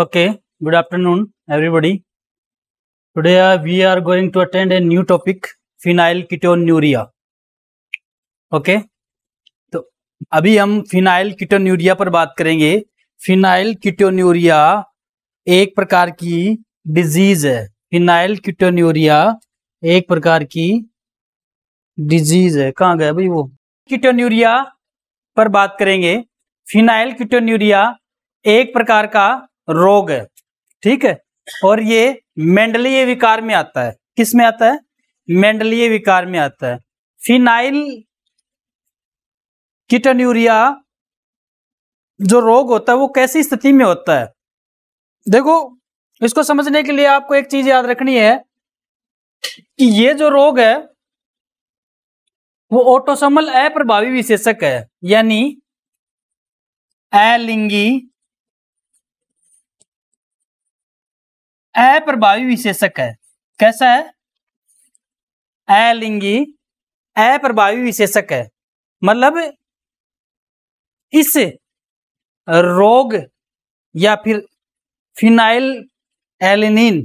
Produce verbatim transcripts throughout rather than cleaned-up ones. Okay, good afternoon everybody. Today uh, we are going to attend a new topic, phenylketonuria. Okay okay? तो अभी हम phenyl ketonuria पर बात करेंगे. Phenyl ketonuria एक प्रकार की डिजीज है. फिनाइल किटोन्यूरिया एक प्रकार की डिजीज है. कहाँ गया भाई वो? किटोन्यूरिया पर बात करेंगे. फिनाइल किटोन्यूरिया एक प्रकार का रोग है, ठीक है, और ये मेंडलीय विकार में आता है. किस में आता है? मेंडलीय विकार में आता है. फिनाइल किटोन्यूरिया जो रोग होता है वो कैसी स्थिति में होता है? देखो, इसको समझने के लिए आपको एक चीज याद रखनी है कि ये जो रोग है वो ऑटोसोमल अप्रभावी विशेषक है, यानी अलिंगी अप्रभावी विशेषक है. कैसा है? अलिंगी अप्रभावी विशेषक है, मतलब इस रोग या फिर फिनाइल एलेनिन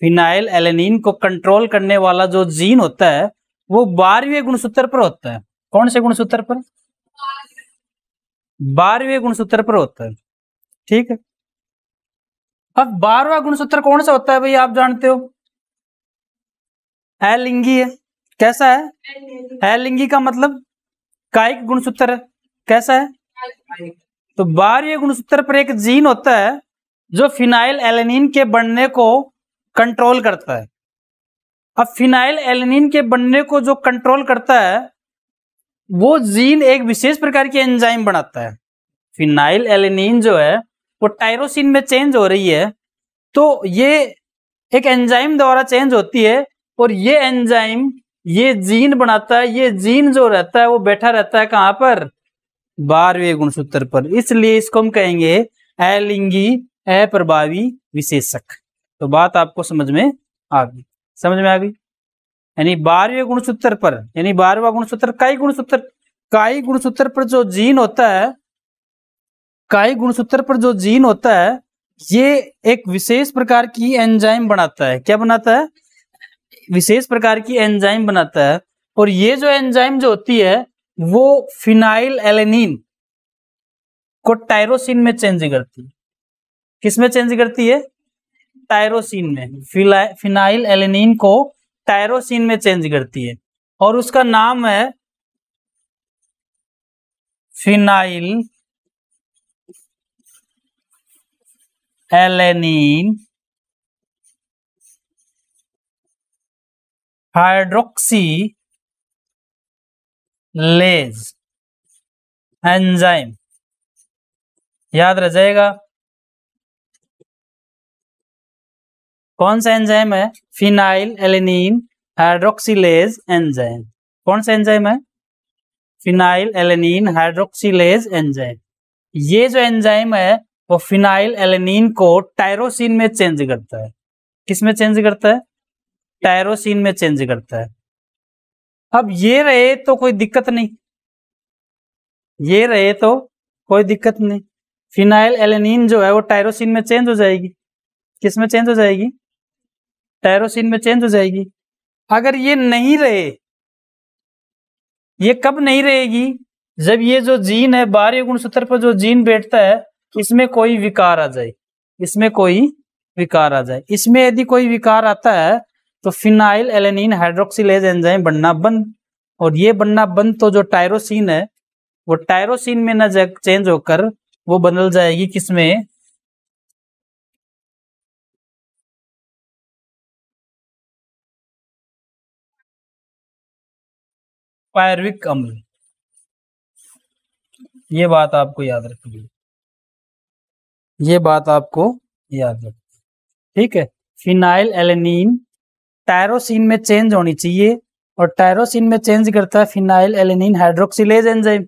फिनाइल एलेनिन को कंट्रोल करने वाला जो जीन होता है वो बारहवें गुणसूत्र पर होता है. कौन से गुणसूत्र पर? बारहवें गुणसूत्र पर होता है, ठीक है. अब बारहवां गुणसूत्र कौन सा होता है भाई? आप जानते हो, अलिंगी है. कैसा है? अलिंगी का मतलब कायिक गुणसूत्र है. कैसा है? तो बारहवें गुणसूत्र पर एक जीन होता है जो फिनाइल एलेनिन के बनने को कंट्रोल करता है. अब फिनाइल एलेनिन के बनने को जो कंट्रोल करता है वो जीन एक विशेष प्रकार की एंजाइम बनाता है. फिनाइल एलेनिन जो है वो टायरोसिन में चेंज हो रही है, तो ये एक एंजाइम द्वारा चेंज होती है, और ये एंजाइम ये जीन बनाता है. ये जीन जो रहता है वो बैठा रहता है कहाँ पर? बारहवें गुणसूत्र पर. इसलिए इसको हम कहेंगे अलिंगी अप्रभावी विशेषक. तो बात आपको समझ में आ गई. समझ में आ गई यानी बारहवें गुणसूत्र पर, यानी बारहवां गुणसूत्र कायिक गुणसूत्र कायिक गुणसूत्र पर जो जीन होता है कायिक गुणसूत्र पर जो जीन होता है ये एक विशेष प्रकार की एंजाइम बनाता है. क्या बनाता है? विशेष प्रकार की एंजाइम बनाता है, और ये जो एंजाइम जो होती है वो फिनाइल एलेनिन को टायरोसिन में चेंज करती है. किस में चेंज करती है? टायरोसिन में. फिनाइल एलेनिन को टायरोसिन में चेंज करती है, और उसका नाम है phenylalanine hydroxylase enzyme. याद रह जाएगा कौन सा एंजाइम है? Phenylalanine hydroxylase enzyme. कौन सा एंजाइम है? Phenylalanine hydroxylase enzyme. ये जो एंजाइम है वो फिनाइल एलेनिन को टायरोसिन में चेंज करता है. किस में चेंज करता है? टायरोसिन में चेंज करता है. अब ये रहे तो कोई दिक्कत नहीं, ये रहे तो कोई दिक्कत नहीं. फिनाइल एलेनिन जो है वो टायरोसिन में चेंज हो जाएगी. किस में चेंज हो जाएगी? टायरोसिन में चेंज हो जाएगी. अगर ये नहीं रहे, ये कब नहीं रहेगी? जब ये जो जीन है बारह गुणसूत्र पर जो जीन बैठता है इसमें कोई विकार आ जाए, इसमें कोई विकार आ जाए. इसमें यदि कोई विकार आता है तो फिनाइल एलेनिन हाइड्रोक्सीलेज एंजाइम बनना बंद, और ये बनना बंद तो जो टायरोसिन है वो टायरोसिन में ना चेंज होकर वो बदल जाएगी किसमें? पायरूविक अम्ल. ये बात आपको याद रखनी है, ये बात आपको याद रखनी है, ठीक है. फिनाइल एलेनिन टायरोसिन में चेंज होनी चाहिए, और टायरोसिन में चेंज करता है फिनाइल एलेनिन हाइड्रोक्सीलेज एंजाइम,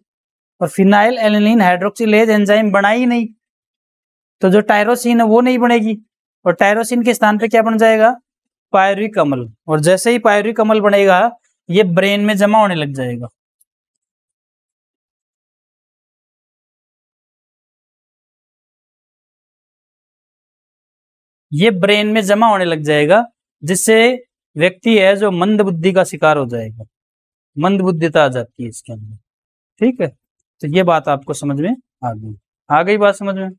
और फिनाइल एलेनिन हाइड्रोक्सीलेज एंजाइम बना ही नहीं तो जो टायरोसिन है वो नहीं बनेगी, और टायरोसिन के स्थान पे क्या बन जाएगा? पायरूविक अम्ल. और जैसे ही पायरूविक अम्ल बनेगा ये ब्रेन में जमा होने लग जाएगा. ये ब्रेन में जमा होने लग जाएगा, जिससे व्यक्ति है जो मंद बुद्धि का शिकार हो जाएगा, मंद बुद्धिता आ जाती है इसके अंदर। ठीक है, तो ये बात आपको समझ में आ गई। आ गई बात समझ में।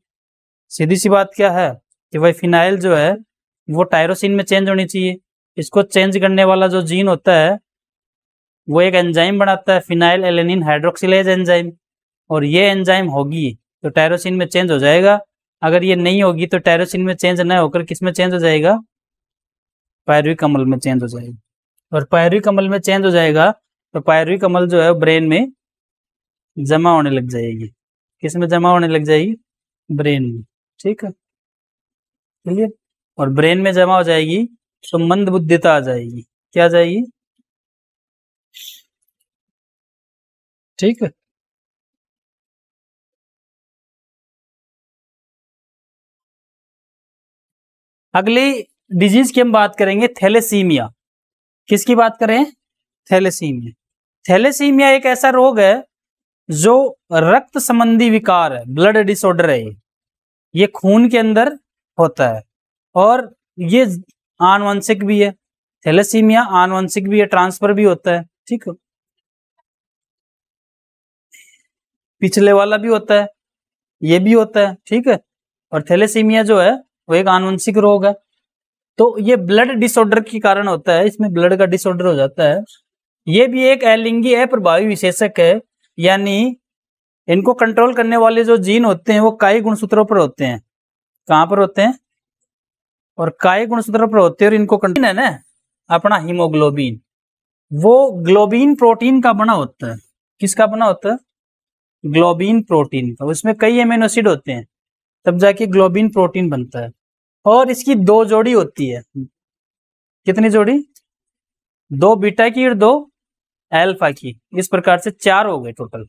सीधी सी बात क्या है कि भाई फिनाइल जो है वो टायरोसिन में चेंज होनी चाहिए। इसको चेंज करने वाला जो जीन होता है वो एक एंजाइम बनाता है, phenylalanine hydroxylase enzyme, और ये एंजाइम होगी तो टायरोसिन में चेंज हो जाएगा। अगर ये नहीं होगी तो टायरोसिन में चेंज ना होकर किस में चेंज हो जाएगा, पायरूविक अम्ल में चेंज हो जाएगा। और पायरूविक अम्ल में चेंज हो जाएगा तो पायरूविक अम्ल जो है ब्रेन में जमा होने लग जाएगी। किस में जमा होने लग जाएगी? ब्रेन में। ठीक है, क्लियर। और ब्रेन में जमा हो जाएगी तो मंद बुद्धिता आ जाएगी। क्या आ जाएगी? ठीक है, अगली डिजीज की हम बात करेंगे थैलेसीमिया। किसकी बात करें? थैलेसीमिया। थैलेसीमिया एक ऐसा रोग है जो रक्त संबंधी विकार है, ब्लड डिसऑर्डर है। ये खून के अंदर होता है और ये आनुवंशिक भी है। थैलेसीमिया आनुवंशिक भी है, ट्रांसफर भी होता है। ठीक है, पिछले वाला भी होता है, ये भी होता है। ठीक है, और थैलेसीमिया जो है वो एक आनुवंशिक रोग है। तो ये ब्लड डिसऑर्डर के कारण होता है, इसमें ब्लड का डिसऑर्डर हो जाता है। ये भी एक अलिंगी अप्रभावी विशेषक है, यानी इनको कंट्रोल करने वाले जो जीन होते हैं वो कायी गुणसूत्रों पर होते हैं। कहाँ पर होते हैं? और कायी गुणसूत्रों पर होते हैं। और इनको कंट्रोल है ना अपना हीमोग्लोबिन, वो ग्लोबिन प्रोटीन का बना होता है। किसका बना होता है? ग्लोबिन प्रोटीन का। उसमें कई एमिनो एसिड होते हैं तब जाके ग्लोबिन प्रोटीन बनता है। और इसकी दो जोड़ी होती है। कितनी जोड़ी? दो बीटा की और दो अल्फा की, इस प्रकार से चार हो गए टोटल,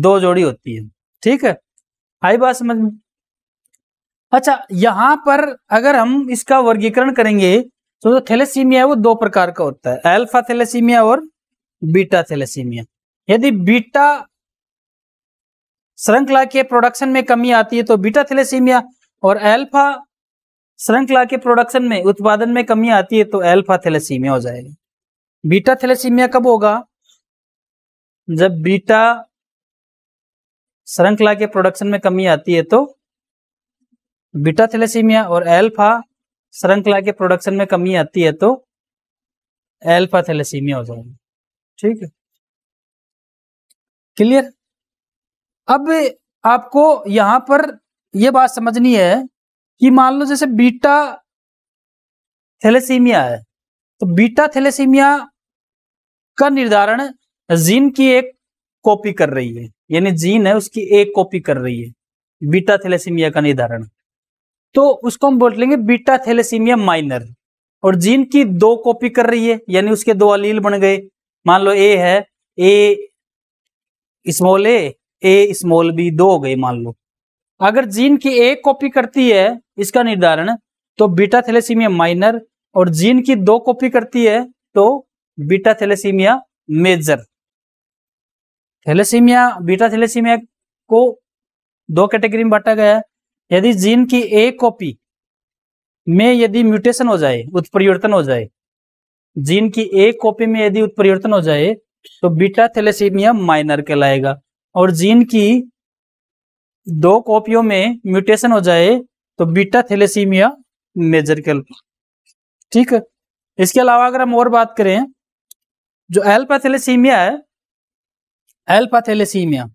दो जोड़ी होती है। ठीक है, आई बात समझ में। अच्छा, यहां पर अगर हम इसका वर्गीकरण करेंगे तो जो थैलेसीमिया है वो दो प्रकार का होता है, अल्फा थैलेसीमिया और बीटा थैलेसीमिया। यदि बीटा श्रृंखला के प्रोडक्शन में कमी आती है तो बीटा थैलेसीमिया, और अल्फा श्रृंखला के प्रोडक्शन में, उत्पादन में कमी आती है तो अल्फा थैलेसीमिया हो जाएगा। बीटा थैलेसीमिया कब होगा? जब बीटा श्रृंखला के प्रोडक्शन में कमी आती है तो बीटा थैलेसीमिया, और अल्फा श्रृंखला के प्रोडक्शन में कमी आती है तो अल्फा थैलेसीमिया हो जाएगा। ठीक है, क्लियर। अब आपको यहां पर यह बात समझनी है कि मान लो जैसे बीटा थैलेसीमिया है तो बीटा थैलेसीमिया का निर्धारण जीन की एक कॉपी कर रही है, यानी जीन है उसकी एक कॉपी कर रही है बीटा थैलेसीमिया का निर्धारण। तो उसको हम बोल लेंगे बीटा थैलेसीमिया माइनर। और जीन की दो कॉपी कर रही है यानी उसके दो अलील बन गए। मान लो ए है, A small A, A small B, दो हो गए मान लो। अगर जीन की एक कॉपी करती है इसका निर्धारण तो बीटा थैलेसीमिया माइनर, और जीन की दो कॉपी करती है तो beta thalassaemia major. Thalassaemia, beta thalassaemia को दो कैटेगरी में बांटा गया है। यदि जीन की एक कॉपी में यदि म्यूटेशन हो जाए, उत्परिवर्तन हो जाए, जीन की एक कॉपी में यदि उत्परिवर्तन हो जाए तो बीटा थैलेसीमिया माइनर कहलाएगा। और जीन की दो कॉपियों में म्यूटेशन हो जाए तो बीटा थैलेसीमिया मेजर कहलाएगा। ठीक है, इसके अलावा अगर हम और बात करें जो अल्फा थैलेसीमिया है, अल्फा थैलेसीमिया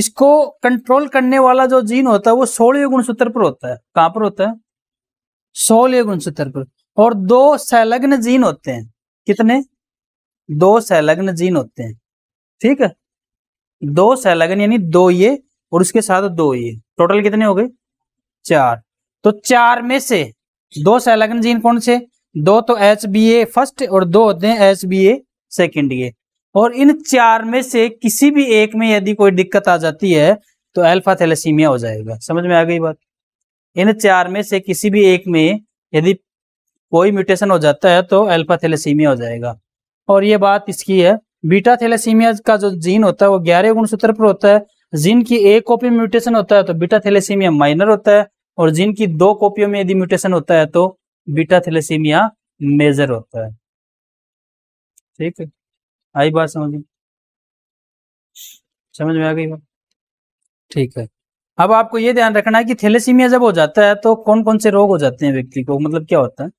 इसको कंट्रोल करने वाला जो जीन होता है वो सोलह गुणसूत्र पर होता है। कहाँ पर होता है? सोलह गुणसूत्र पर। और दो संलग्न जीन होते हैं। कितने? दो संलग्न जीन होते हैं। ठीक है, दो संलग्न यानी दो ये और उसके साथ दो ये, टोटल कितने हो गए? चार। तो चार में से दो संलग्न जीन कौन से? दो तो एच बी ए फर्स्ट और दो होते हैं एच बी ए सेकेंड ये। और इन चार में से किसी भी एक में यदि कोई दिक्कत आ जाती है तो अल्फा थैलेसीमिया हो जाएगा। समझ में आ गई बात। इन चार में से किसी भी एक में यदि कोई म्यूटेशन हो जाता है तो अल्फा थैलेसीमिया हो जाएगा। और ये बात इसकी है। बीटा थैलेसीमिया का जो जीन होता है वो ग्यारह गुणसूत्र पर होता है। जीन की एक कॉपी म्यूटेशन होता है तो बीटा थैलेसीमिया माइनर होता है, और जिनकी दो कॉपियों में यदि म्यूटेशन होता है तो बीटा थैलेसीमिया मेजर होता है। ठीक है, आई बात समझ समझ में आ गई बात? ठीक है, अब आपको ये ध्यान रखना है कि थैलेसीमिया जब हो जाता है तो कौन कौन से रोग हो जाते हैं व्यक्ति को, मतलब क्या होता है।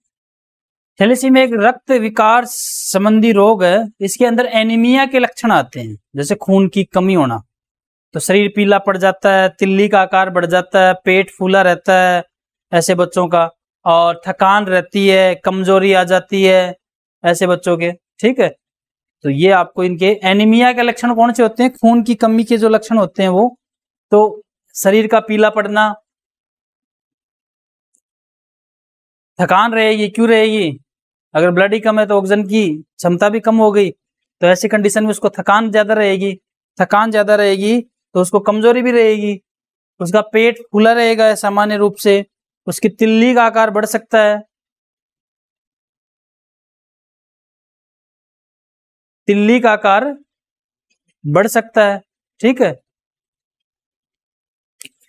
थैलेसीमिया एक रक्त विकार संबंधी रोग है, इसके अंदर एनीमिया के लक्षण आते हैं, जैसे खून की कमी होना, तो शरीर पीला पड़ जाता है, तिल्ली का आकार बढ़ जाता है, पेट फूला रहता है ऐसे बच्चों का, और थकान रहती है, कमजोरी आ जाती है ऐसे बच्चों के। ठीक है, तो ये आपको इनके एनीमिया के लक्षण कौन से होते हैं, खून की कमी के जो लक्षण होते हैं वो, तो शरीर का पीला पड़ना, थकान रहेगी, क्यों रहेगी, अगर ब्लड ही कम है तो ऑक्सीजन की क्षमता भी कम हो गई, तो ऐसी कंडीशन में उसको थकान ज्यादा रहेगी, थकान ज्यादा रहेगी तो उसको कमजोरी भी रहेगी, उसका पेट फूला रहेगा सामान्य रूप से, उसकी तिल्ली का आकार बढ़ सकता है, तिल्ली का आकार बढ़ सकता है। ठीक है,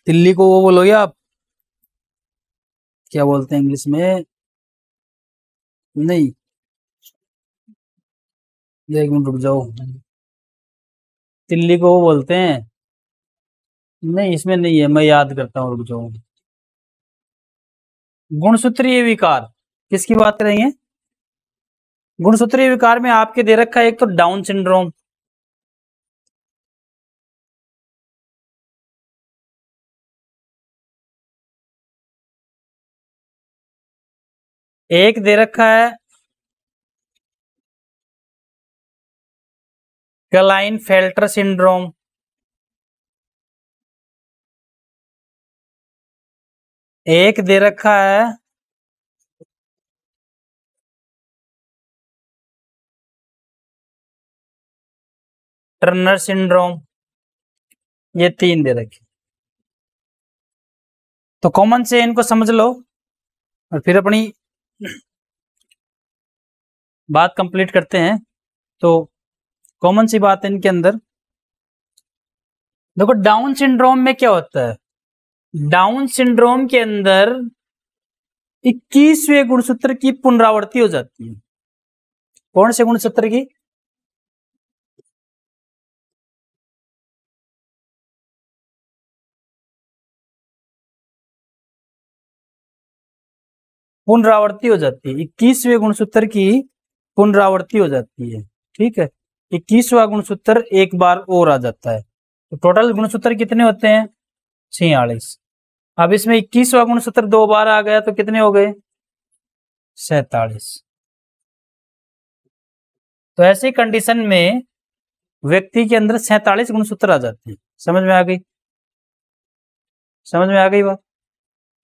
तिल्ली को वो बोलोगे आप, क्या बोलते हैं इंग्लिश में, नहीं एक मिनट रुक जाओ, तिल्ली को वो बोलते हैं, नहीं इसमें नहीं है, मैं याद करता हूँ रुक जाओ। गुणसूत्रीय विकार किसकी बात करेंगे, गुणसूत्रीय विकार में आपके दे रखा है एक तो डाउन सिंड्रोम, एक दे रखा है क्लाइन फेल्टर सिंड्रोम, एक दे रखा है टर्नर सिंड्रोम, ये तीन दे रखे। तो कॉमन से इनको समझ लो और फिर अपनी बात कंप्लीट करते हैं। तो कॉमन सी बात है इनके अंदर, देखो डाउन सिंड्रोम में क्या होता है, डाउन सिंड्रोम के अंदर इक्कीसवें गुणसूत्र की पुनरावृत्ति हो जाती है। कौन से गुणसूत्र की, पुनरावृत्ति हो जाती है, इक्कीसवें गुणसूत्र की पुनरावृत्ति हो जाती है। ठीक है, इक्कीसवां गुणसूत्र एक बार और आ जाता है, तो टोटल गुणसूत्र कितने होते हैं, छियालीस। अब इसमें इक्कीसवां गुणसूत्र दो बार आ गया तो कितने हो गए, सैतालीस। तो ऐसी कंडीशन में व्यक्ति के अंदर सैतालीस गुणसूत्र आ जाते हैं। समझ में आ गई, समझ में आ गई बात,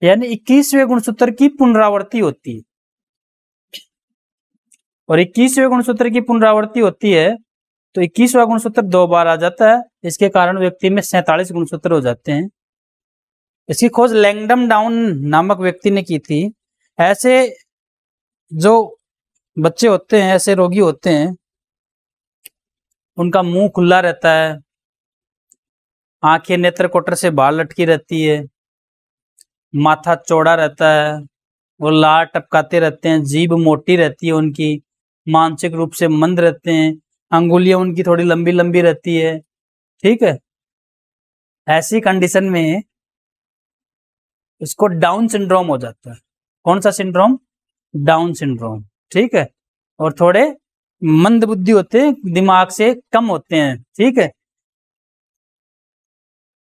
यानी इक्कीसवें गुणसूत्र की पुनरावृत्ति होती है, और इक्कीसवें गुणसूत्र की पुनरावृत्ति होती है तो इक्कीसवां गुणसूत्र दो बार आ जाता है, इसके कारण व्यक्ति में सैतालीस गुणसूत्र हो जाते हैं। इसकी खोज लैंगडम डाउन नामक व्यक्ति ने की थी। ऐसे जो बच्चे होते हैं, ऐसे रोगी होते हैं, उनका मुंह खुला रहता है, आंखें नेत्र कोटर से बाहर लटकी रहती है, माथा चौड़ा रहता है, वो लार टपकाते रहते हैं, जीभ मोटी रहती है उनकी, मानसिक रूप से मंद रहते हैं, अंगुलियां उनकी थोड़ी लंबी लंबी रहती है। ठीक है, ऐसी कंडीशन में इसको डाउन सिंड्रोम हो जाता है। कौन सा सिंड्रोम, डाउन सिंड्रोम। ठीक है, और थोड़े मंद बुद्धि होते हैं, दिमाग से कम होते हैं। ठीक है,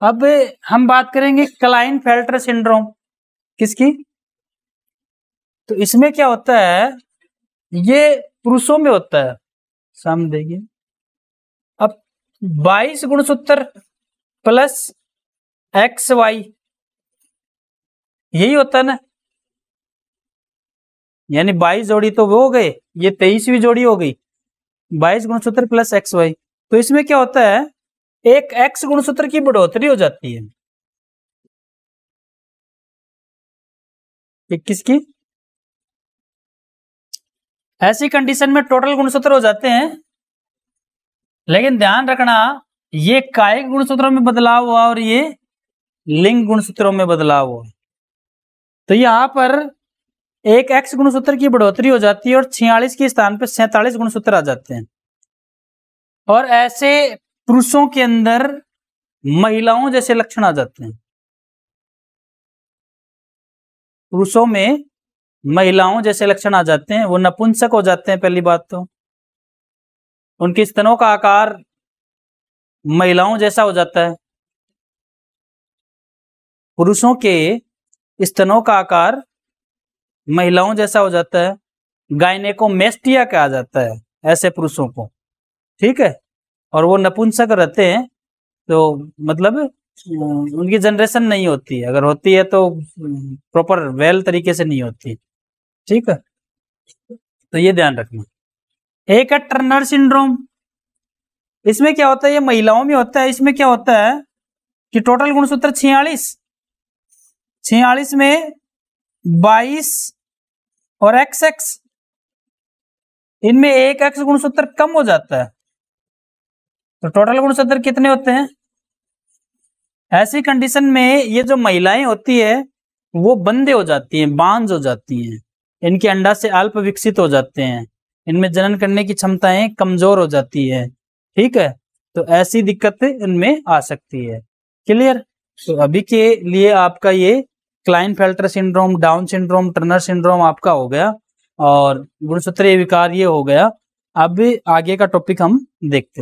अब हम बात करेंगे क्लाइन फेल्टर सिंड्रोम किसकी, तो इसमें क्या होता है, ये पुरुषों में होता है। सामने देखिए, अब बाईस गुणसूत्र प्लस एक्स वाई यही होता है ना, यानी बाईस जोड़ी तो वो हो गए, ये तेईसवीं जोड़ी हो गई, बाईस गुणसूत्र प्लस एक्स वाई। तो इसमें क्या होता है, एक एक्स गुणसूत्र की बढ़ोतरी हो जाती है, एक किसकी, ऐसी कंडीशन में टोटल गुणसूत्र हो जाते हैं। लेकिन ध्यान रखना, ये कायिक गुणसूत्रों में बदलाव हुआ और ये लिंग गुणसूत्रों में बदलाव हुआ। तो यहाँ पर एक एक्स गुणसूत्र की बढ़ोतरी हो जाती है और छियालीस के स्थान पर सैंतालीस गुणसूत्र आ जाते हैं। और ऐसे पुरुषों के अंदर महिलाओं जैसे लक्षण आ जाते हैं, पुरुषों में महिलाओं जैसे लक्षण आ जाते हैं। वो नपुंसक हो जाते हैं, पहली बात तो उनके स्तनों का आकार महिलाओं जैसा हो जाता है। पुरुषों के स्तनों का आकार महिलाओं जैसा हो जाता है, गायनेकोमेस्टिया कहा जाता है ऐसे पुरुषों को, ठीक है। और वो नपुंसक रहते हैं, तो मतलब उनकी जनरेशन नहीं होती, अगर होती है तो प्रॉपर वेल तरीके से नहीं होती, ठीक है। तो ये ध्यान रखना। एक है टर्नर सिंड्रोम, इसमें क्या होता है, ये महिलाओं में होता है। इसमें क्या होता है कि टोटल गुणसूत्र छियालीस, छियालीस में बाईस और एक्स एक्स, इनमें एक एक्स गुणसूत्र कम हो जाता है, तो टोटल गुणसूत्र कितने होते हैं। ऐसी कंडीशन में ये जो महिलाएं होती है वो बंधे हो जाती हैं, बांझ हो जाती हैं, इनके अंडा से अल्प विकसित हो जाते हैं, इनमें जनन करने की क्षमताएं कमजोर हो जाती है, ठीक है। तो ऐसी दिक्कत इनमें आ सकती है, क्लियर। तो अभी के लिए आपका ये Klinefelter syndrome, Down syndrome, Turner syndrome आपका हो गया और गुणसूत्रीय विकार ये हो गया। अब आगे का टॉपिक हम देखते हैं।